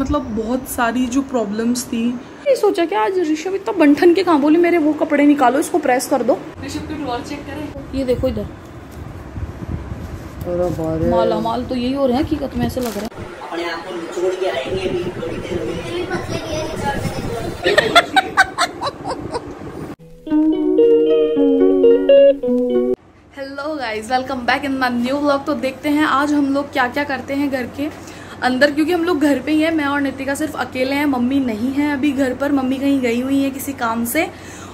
मतलब बहुत सारी जो प्रॉब्लम्स थी। ये सोचा कि आज ऋषभ इतना बंठन के कहाँ, बोले मेरे वो कपड़े निकालो, इसको प्रेस कर दो। ऋषभ को ड्रॉअर चेक करें, ये देखो इधर माला माल तो यही हो रहा है। हकीकत में ऐसा लग रहा है अपने आप को निचोड़ के आएंगे अभी थोड़ी देर में। Hello guys, welcome back in my new vlog. तो देखते हैं आज हम लोग क्या क्या करते हैं घर के अंदर, क्योंकि हम लोग घर पे ही हैं। मैं और नितिका सिर्फ अकेले हैं, मम्मी नहीं है अभी घर पर, मम्मी कहीं गई हुई है किसी काम से,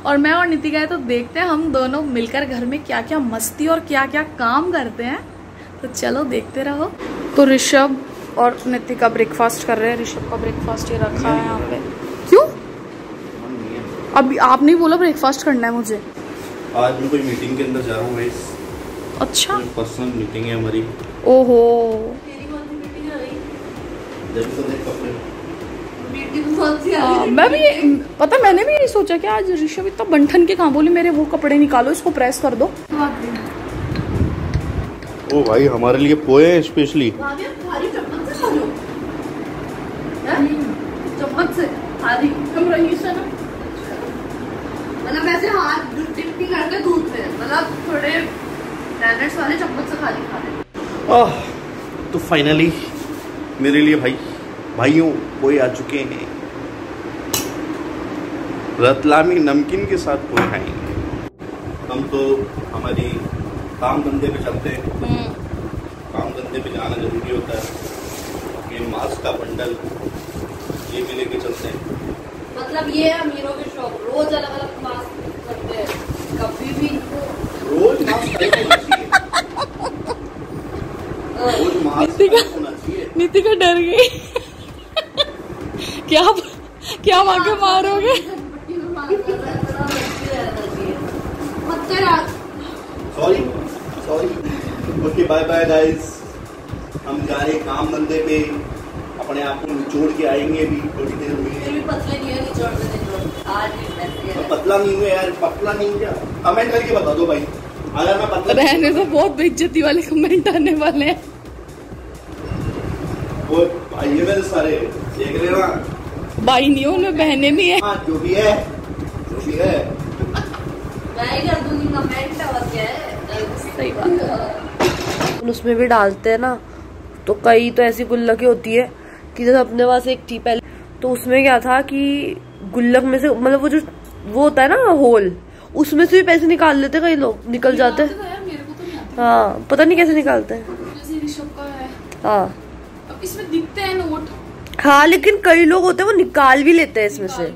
और मैं और नितिका है। तो देखते हैं हम दोनों मिलकर घर में क्या क्या मस्ती और क्या क्या काम करते हैं, तो चलो देखते रहो। तो ऋषभ और नितिका ब्रेकफास्ट कर रहे हैं। ऋषभ का ब्रेकफास्ट ये रखा है यहाँ पे। क्यों अभी आपने बोला ब्रेकफास्ट करना है मुझे? आज मैं कोई मीटिंग के अंदर जा रहा हूँ। अच्छा, पर्सनल मीटिंग है हमारी। ओहो, मैं भी पता, मैंने भी यही सोचा कि आज ऋषभ इतना बंठन के कहाँ, बोले मेरे वो कपड़े निकालो, इसको प्रेस कर दो। ओ भाई, हमारे लिए पोए हैं स्पेशली। चम्मच से कम रही है ना, मतलब ऐसे हाथ डिप भी करके दूध में, मतलब थोड़े डैनेट्स वाले चम्मच से खा रहे। तो फाइनली मेरे लिए भाइयों पोहे आ चुके हैं। रतलामी नमकीन के साथ पोहे खाएंगे हम। तो हमारी काम धंधे पे चलते हैं, काम धंधे पे जाना जरूरी होता है। ये मास्क का बंडल ये भी लेके चलते हैं, मतलब ये अमीरों के शॉप रोज अलग अलग मास्क करते हैं, कभी भी रोज मास्क। नितिका डर गई। क्या मांगे मारोगे? Sorry. Okay, bye bye guys, हम जा रहे काम धंधे पे, अपने आप को निचोड़ के आएंगे भी थोड़ी देर में। पतला नहीं हुआ यार, पतला नहीं हुआ। कमेंट करके बता दो भाई, अगर मैं पतला रहने तो बहुत बेइज्जती वाले कमेंट आने वाले हैं। वो भाई है मेरे सारे, देख लेना। भाई नहीं हो, मैं बहने भी है। हाँ, जो भी है मैं कर दूंगी कमेंट। और क्या है, सही बात है। उसमें भी डालते हैं ना, तो कई तो ऐसी गुल्लक होती है कि जैसे अपने पास एक थी पहले, तो उसमें क्या था कि गुल्लक में से, मतलब वो जो वो होता है ना होल, उसमें से भी पैसे निकाल लेते कई लोग, निकल जाते। हाँ, पता नहीं कैसे निकालते हैं। हाँ, इसमें दिखते हैं नोट। हाँ, लेकिन कई लोग होते हैं वो निकाल भी लेते हैं इसमें से।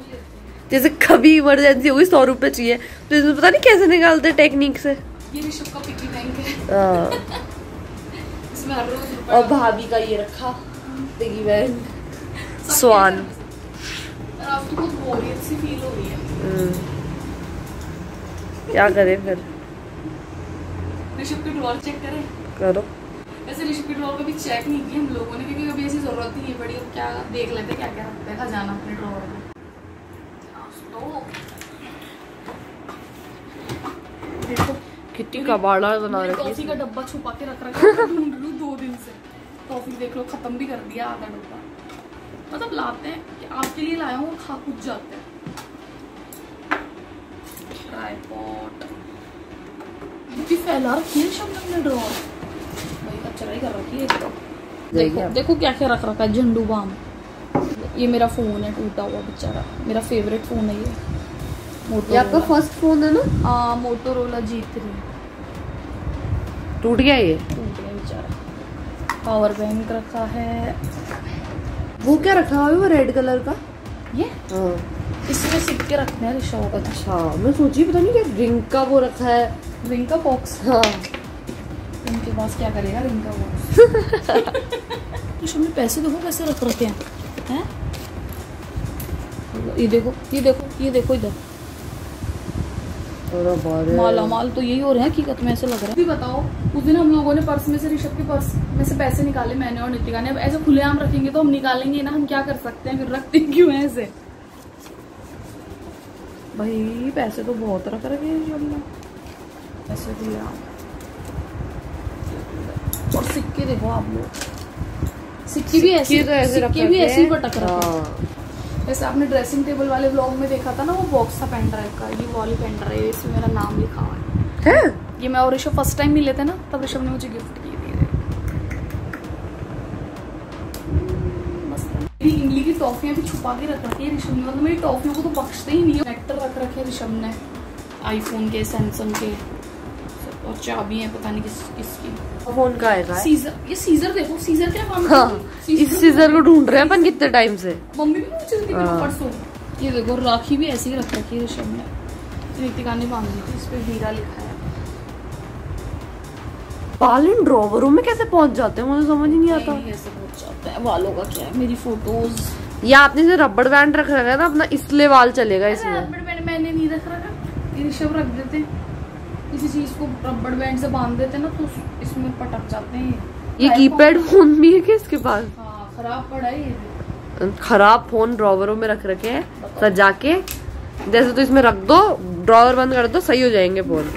जैसे कभी इमरजेंसी हुई, 100 रुपए चाहिए, तो इसमें पता नहीं कैसे निकालते टेक्निक से। ये ऋषभ का पिगी बैंक है। इसमें हर रोज। और भाभी का ये रखा पिगी बैंक स्वान। आपको बहुत बोरियत सी फील हो रही है, क्या करें फिर? ऋषभ के ड्रॉअर चेक करें। करो। वैसे ऋषभ के ड्रॉअर कभी चेक नहीं किया हम लोगों ने, क्योंकि कभी ऐसी जरूरत नहीं पड़ी। क्या देख लेते क्या क्या देखा जाना अपने ड्रॉअर में। देखो कितनी कबाड़ा बना रखी है। कॉफी का डब्बा छुपा के रख रखा है, ढूंढ लूं 2 दिन से। कॉफी देख लो, खत्म भी कर दिया आधा डब्बा। मतलब लाते हैं कि आपके लिए लाया हूँ, खा कुछ जाते हैं। ट्राइपॉड इतनी फैला रखी है ऋषभ ने अपने ड्रॉअर, चराई कर रखी है। देखो देखो क्या क्या रख रखा है। झंडू बाम, ये मेरा फोन है टूटा हुआ बेचारा, मेरा फेवरेट फोन है ये। मोटोरोला, आपका फर्स्ट फोन है ना? हाँ, मोटोरोला G3। टूट गया, ये टूट गया बेचारा। पावर बैंक रखा है। वो क्या रखा हुआ है वो रेड कलर का? ये इसमें सिक्के रखने हैं ऋषभ। अच्छा, मैं सोची पता नहीं क्या रिंग का वो रखा है, रिंग का बॉक्स। हाँ, इनके पास क्या करेगा इनका वो। पैसे देखो कैसे रख रखे हैं, हैं? ये देखो ये देखो ये देखो इधर माला माल तो यही हो रहा है। हकीकत में ऐसा लग रहा है। भी बताओ, उस दिन हम लोगों ने पर्स में से, ऋषभ के पर्स में से पैसे निकाले मैंने और नितिका ने। अब ऐसे खुलेआम रखेंगे तो हम निकालेंगे ना, हम क्या कर सकते हैं? फिर रखते क्यों है ऐसे? भाई पैसे तो बहुत रख रखे हैं ऐसे खुलेआम। और सिक्के देखो आप लोग, सिक्के भी ऐसे पटक रखे हैं। वैसे आपने ड्रेसिंग टेबल वाले व्लॉग में देखा था ना, वो बॉक्स था पेन ड्राइव का, ये वाली पेन ड्राइव, इसमें मेरा नाम लिखा हुआ है। ये मैं और ऋषभ फर्स्ट टाइम मिले थे ना, तब ऋषभ ने मुझे गिफ्ट की थी। इमली की टॉफियाँ भी छुपा के रख रखी है ऋषभ ने, मतलब मेरी टॉफियों को तो बख्शते ही नहीं है। कनेक्टर रख रखे हैं ऋषभ ने, आईफोन के, सैमसंग के, और चाबी है पता नहीं किस किसकी। फोन का आएगा सीजर, ये सीजर देखो, सीजर क्या काम करता है, इस सीजर को ढूंढ रहे हैं अपन कितने टाइम से। मम्मी भी पूछ रही थी परसों। ये देखो राखी भी ऐसी ही रख रखी है ऋषभ ने, ऋतिका ने मांगी थी, इस पर हीरा लिखा है। बाल इन ड्रॉवरों में कैसे पहुंच जाते हैं, मुझे समझ नहीं आता कैसे पहुंच जाते हैं। वालों का क्या है, मेरी फोटोज। या आपने से रबड़ बैंड रख रखा है ना अपना, इसलिए वाल चलेगा इसमें। रबड़ बैंड मैंने नहीं रख रखा, ये ऋषभ रख देते हैं। किसी चीज को रबड़ बैंड से बांध देते हैं ना तो इसमें पटक जाते हैं। ये कीपैड फोन भी है क्या इसके पास? हाँ, खराब पड़ा है ये, खराब फोन ड्रॉवरों में रख रखे है सजा के, जैसे तो इसमें रख दो, ड्रॉवर बंद कर दो, सही हो जाएंगे फोन।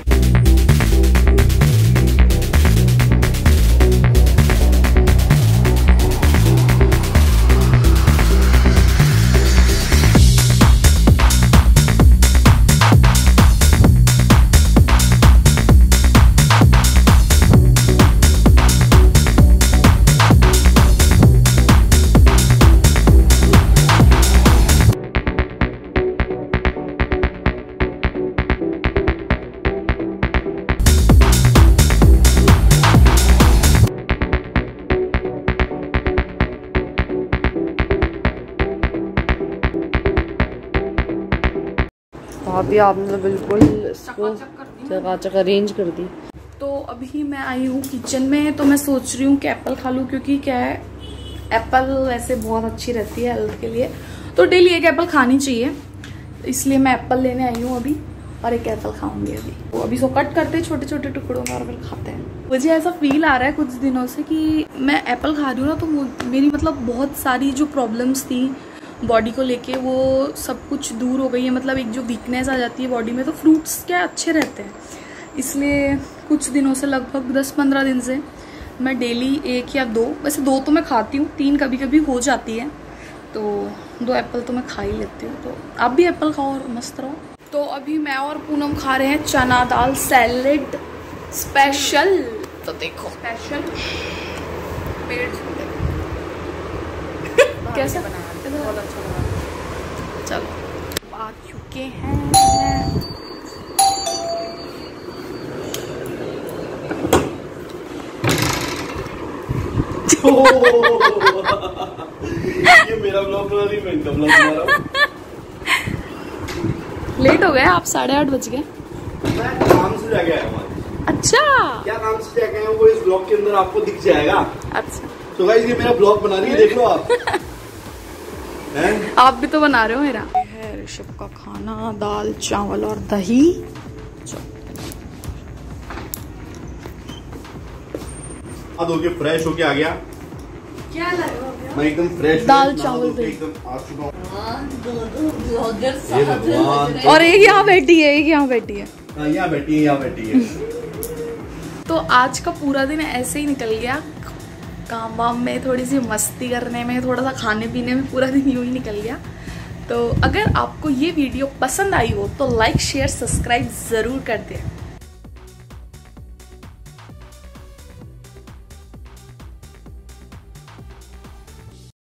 अभी आपने तो बिल्कुल चकाचक अरेंज कर दी। तो अभी मैं आई हूँ किचन में, तो मैं सोच रही हूँ कि एप्पल खा लूँ, क्योंकि क्या है एप्पल वैसे बहुत अच्छी रहती है हेल्थ के लिए, तो डेली एक एप्पल खानी चाहिए, इसलिए मैं एप्पल लेने आई हूँ अभी, और एक एप्पल खाऊंगी अभी। तो अभी इसको कट करते हैं छोटे छोटे टुकड़ों में और फिर खाते हैं। मुझे ऐसा फील आ रहा है कुछ दिनों से कि मैं एप्पल खा रही हूँ ना, तो मेरी मतलब बहुत सारी जो प्रॉब्लम्स थी बॉडी को लेके वो सब कुछ दूर हो गई है। मतलब एक जो वीकनेस आ जाती है बॉडी में, तो फ्रूट्स क्या अच्छे रहते हैं, इसलिए कुछ दिनों से लगभग 10-15 दिन से मैं डेली एक या दो, वैसे दो तो मैं खाती हूँ, 3 कभी कभी हो जाती है, तो 2 एप्पल तो मैं खा ही लेती हूँ। तो आप भी एप्पल खाओ और मस्त रहो। तो अभी मैं और पूनम खा रहे हैं चना दाल सैलेड स्पेशल, तो देखो स्पेशल कैसे बनाया, बहुत अच्छा लगा। चलो आ चुके हैं, ये मेरा ब्लॉग बना रही, मैं इनका ब्लॉग बना रहा हूं। लेट हो गए आप, 8:30 बज गए। मैं काम से जाके आया हूँ। अच्छा, क्या काम से जाके आया हूँ वो इस ब्लॉग के अंदर आपको दिख जाएगा। अच्छा तो गाइस ये मेरा ब्लॉग बना रही है, देख लो आप। आप भी तो बना रहे हो मेरा। है ऋषभ का खाना, दाल चावल और दही। होके फ्रेश होके आ गया, क्या मैं एकदम फ्रेश दाल चावल एकदम। और एक यहाँ बैठी है, एक यहाँ बैठी है, यहाँ बैठी है, यहाँ बैठी है। तो आज का पूरा दिन ऐसे ही निकल गया, काम वाम में, थोड़ी सी मस्ती करने में, थोड़ा सा खाने पीने में, पूरा दिन यूँ ही निकल गया। तो अगर आपको ये वीडियो पसंद आई हो तो लाइक शेयर सब्सक्राइब ज़रूर कर दें।